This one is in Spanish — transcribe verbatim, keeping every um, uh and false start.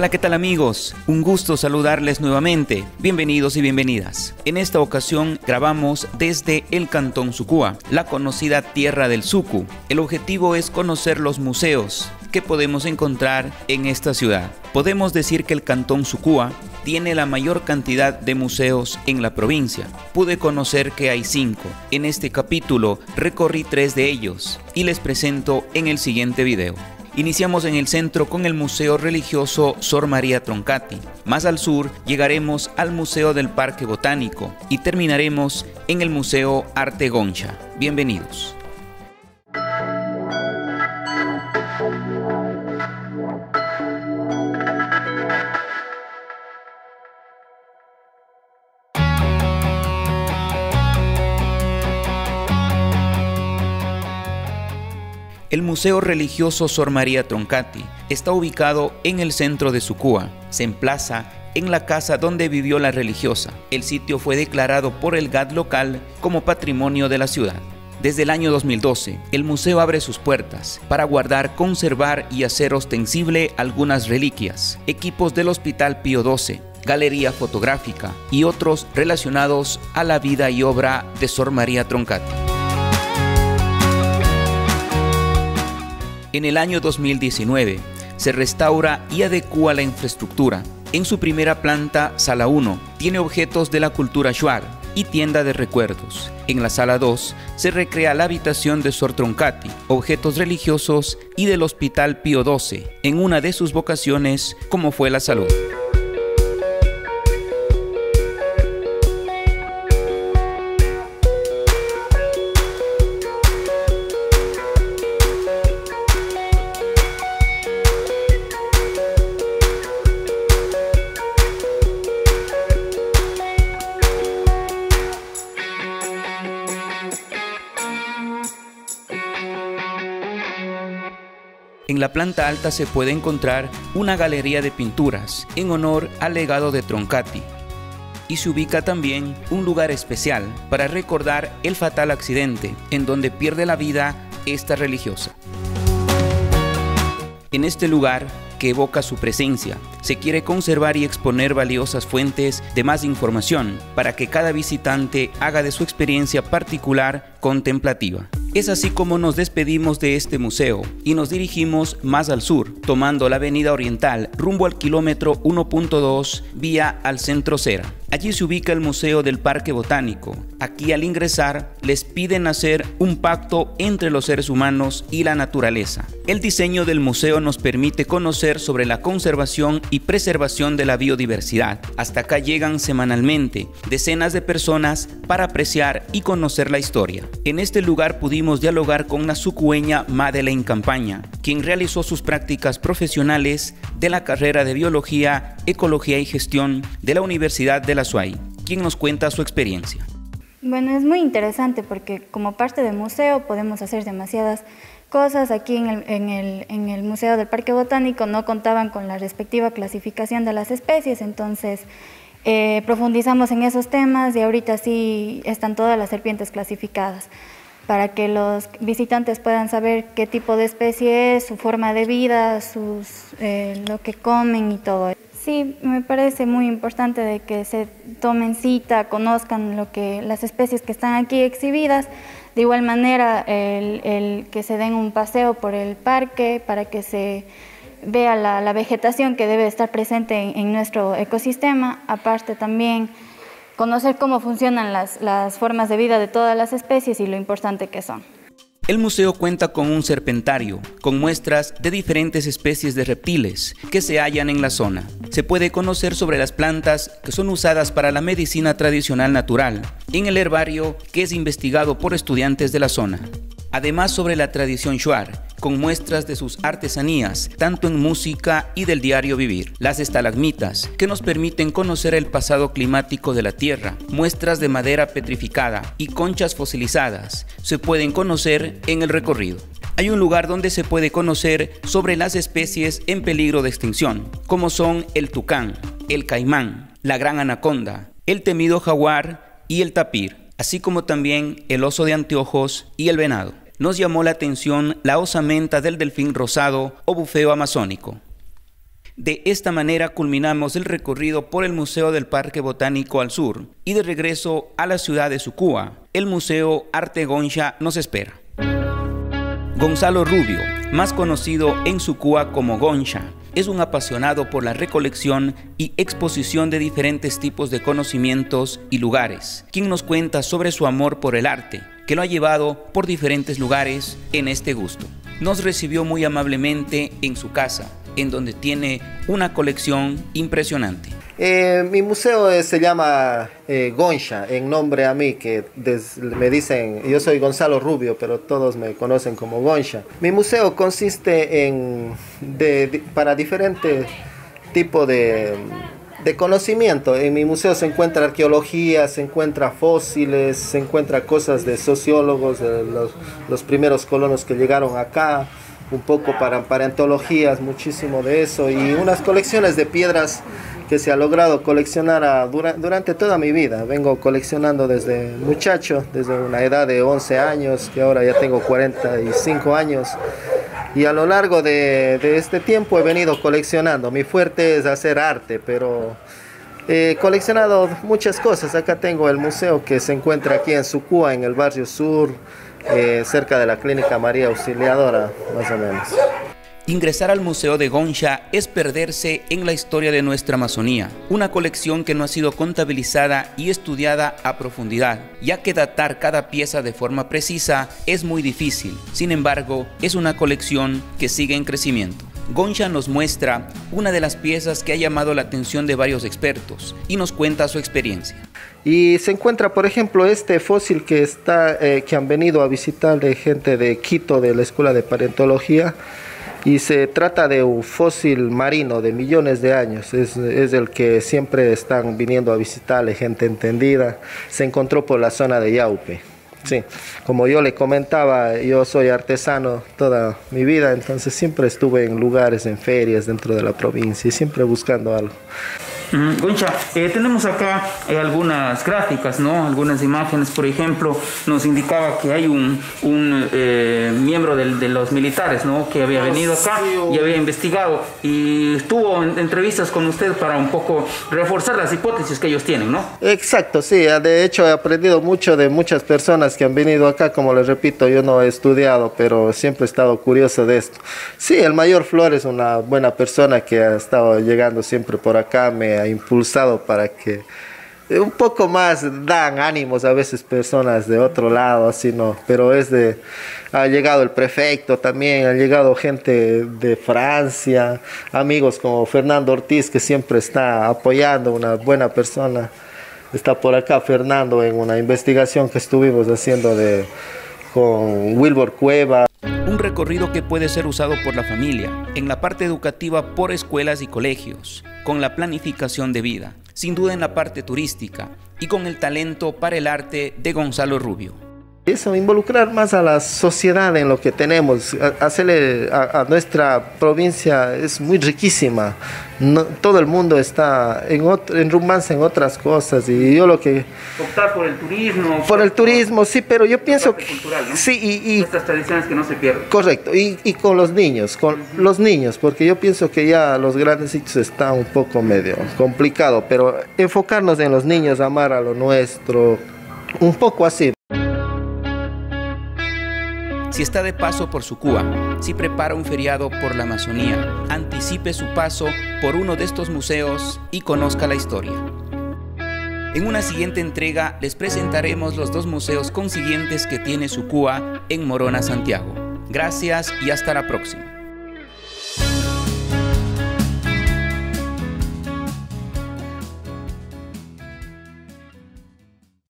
Hola, ¿qué tal amigos? Un gusto saludarles nuevamente. Bienvenidos y bienvenidas. En esta ocasión grabamos desde el Cantón Sucúa, la conocida Tierra del Sucu. El objetivo es conocer los museos que podemos encontrar en esta ciudad. Podemos decir que el Cantón Sucúa tiene la mayor cantidad de museos en la provincia. Pude conocer que hay cinco. En este capítulo recorrí tres de ellos y les presento en el siguiente video. Iniciamos en el centro con el Museo Religioso Sor María Troncatti. Más al sur llegaremos al Museo del Parque Botánico y terminaremos en el Museo Arte Gonzha. Bienvenidos. El Museo Religioso Sor María Troncatti está ubicado en el centro de Sucúa. Se emplaza en la casa donde vivió la religiosa. El sitio fue declarado por el G A D local como patrimonio de la ciudad. Desde el año dos mil doce, el museo abre sus puertas para guardar, conservar y hacer ostensible algunas reliquias, equipos del Hospital Pío doce, galería fotográfica y otros relacionados a la vida y obra de Sor María Troncatti. En el año dos mil diecinueve se restaura y adecúa la infraestructura. En su primera planta, sala uno, tiene objetos de la cultura shuar y tienda de recuerdos. En la sala dos se recrea la habitación de Sor Troncatti, objetos religiosos y del Hospital Pío doce, en una de sus vocaciones como fue la salud. En la planta alta se puede encontrar una galería de pinturas en honor al legado de Troncatti. Y se ubica también un lugar especial para recordar el fatal accidente en donde pierde la vida esta religiosa. En este lugar, que evoca su presencia, se quiere conservar y exponer valiosas fuentes de más información para que cada visitante haga de su experiencia particular contemplativa. Es así como nos despedimos de este museo y nos dirigimos más al sur, tomando la avenida oriental rumbo al kilómetro uno punto dos vía al centro Cera. Allí se ubica el Museo del Parque Botánico. Aquí al ingresar les piden hacer un pacto entre los seres humanos y la naturaleza. El diseño del museo nos permite conocer sobre la conservación y preservación de la biodiversidad. Hasta acá llegan semanalmente decenas de personas para apreciar y conocer la historia. En este lugar pudimos dialogar con la sucueña Madeleine Campaña, quien realizó sus prácticas profesionales de la carrera de Biología, Ecología y Gestión de la Universidad de La Suay, quien nos cuenta su experiencia. Bueno, es muy interesante porque como parte del museo podemos hacer demasiadas cosas. Aquí en el, en el, en el Museo del Parque Botánico no contaban con la respectiva clasificación de las especies, entonces eh, profundizamos en esos temas y ahorita sí están todas las serpientes clasificadas, para que los visitantes puedan saber qué tipo de especie es, su forma de vida, sus, eh, lo que comen y todo. Sí, me parece muy importante de que se tomen cita, conozcan lo que, las especies que están aquí exhibidas. De igual manera, el, el que se den un paseo por el parque para que se vea la, la vegetación que debe estar presente en, en nuestro ecosistema. Aparte también, conocer cómo funcionan las, las formas de vida de todas las especies y lo importante que son. El museo cuenta con un serpentario, con muestras de diferentes especies de reptiles que se hallan en la zona. Se puede conocer sobre las plantas que son usadas para la medicina tradicional natural, en el herbario que es investigado por estudiantes de la zona. Además sobre la tradición shuar, con muestras de sus artesanías, tanto en música y del diario vivir. Las estalagmitas, que nos permiten conocer el pasado climático de la tierra, muestras de madera petrificada y conchas fosilizadas, se pueden conocer en el recorrido. Hay un lugar donde se puede conocer sobre las especies en peligro de extinción, como son el tucán, el caimán, la gran anaconda, el temido jaguar y el tapir, así como también el oso de anteojos y el venado. Nos llamó la atención la osamenta del delfín rosado o bufeo amazónico. De esta manera culminamos el recorrido por el Museo del Parque Botánico al sur y de regreso a la ciudad de Sucúa. El Museo Arte Gonzha nos espera. Gonzalo Rubio, más conocido en Sucúa como Gonzha, es un apasionado por la recolección y exposición de diferentes tipos de conocimientos y lugares, quien nos cuenta sobre su amor por el arte, que lo ha llevado por diferentes lugares en este gusto. Nos recibió muy amablemente en su casa, en donde tiene una colección impresionante. Eh, mi museo eh, se llama eh, Gonzha, en nombre a mí, que des, me dicen, yo soy Gonzalo Rubio, pero todos me conocen como Gonzha. Mi museo consiste en, de, de, para diferentes tipos de, de conocimiento. En mi museo se encuentra arqueología, se encuentra fósiles, se encuentra cosas de sociólogos, de los, los primeros colonos que llegaron acá, un poco para paleontologías, muchísimo de eso, y unas colecciones de piedras que se ha logrado coleccionar a, dura, durante toda mi vida. Vengo coleccionando desde muchacho, desde una edad de once años, que ahora ya tengo cuarenta y cinco años, y a lo largo de, de este tiempo he venido coleccionando. Mi fuerte es hacer arte, pero he coleccionado muchas cosas. Acá tengo el museo que se encuentra aquí en Sucúa, en el barrio sur, Eh, cerca de la Clínica María Auxiliadora, más o menos. Ingresar al Museo de Gonzha es perderse en la historia de nuestra Amazonía, una colección que no ha sido contabilizada y estudiada a profundidad, ya que datar cada pieza de forma precisa es muy difícil. Sin embargo, es una colección que sigue en crecimiento. Gonzha nos muestra una de las piezas que ha llamado la atención de varios expertos y nos cuenta su experiencia. Y se encuentra, por ejemplo, este fósil que, está, eh, que han venido a visitar de gente de Quito, de la Escuela de Paleontología, y se trata de un fósil marino de millones de años. Es, es el que siempre están viniendo a visitar la gente entendida. Se encontró por la zona de Yaupé. Sí, como yo le comentaba, yo soy artesano toda mi vida, entonces siempre estuve en lugares, en ferias dentro de la provincia y siempre buscando algo. Mm, Gonzha, eh, tenemos acá eh, algunas gráficas, ¿no? Algunas imágenes. Por ejemplo, nos indicaba que hay un, un eh, miembro del, de los militares, ¿no?, que había venido acá y había investigado y estuvo en entrevistas con usted para un poco reforzar las hipótesis que ellos tienen, ¿no? Exacto, sí. De hecho, he aprendido mucho de muchas personas que han venido acá. Como les repito, yo no he estudiado, pero siempre he estado curioso de esto. Sí, el Mayor Flores es una buena persona que ha estado llegando siempre por acá. Me impulsado para que un poco más dan ánimos a veces personas de otro lado, así no, pero es de, ha llegado el prefecto también, ha llegado gente de Francia, amigos como Fernando Ortiz, que siempre está apoyando, una buena persona. Está por acá Fernando en una investigación que estuvimos haciendo de, con Wilbur Cueva. Un recorrido que puede ser usado por la familia, en la parte educativa por escuelas y colegios, con la planificación de vida, sin duda en la parte turística y con el talento para el arte de Gonzalo Rubio. Eso, involucrar más a la sociedad en lo que tenemos, hacerle a, a nuestra provincia es muy riquísima. No, todo el mundo está en, otro, en rumbanza en otras cosas y yo lo que... Optar por el turismo. Por, por el turismo, sí, pero yo pienso que... Cultural, ¿no? Sí, y... y estas tradiciones que no se pierden. Correcto, y, y con los niños, con uh-huh. los niños, porque yo pienso que ya los grandes sitios están un poco medio complicado, pero enfocarnos en los niños, amar a lo nuestro, un poco así. Si está de paso por Sucúa, si prepara un feriado por la Amazonía, anticipe su paso por uno de estos museos y conozca la historia. En una siguiente entrega les presentaremos los dos museos consiguientes que tiene Sucúa en Morona, Santiago. Gracias y hasta la próxima.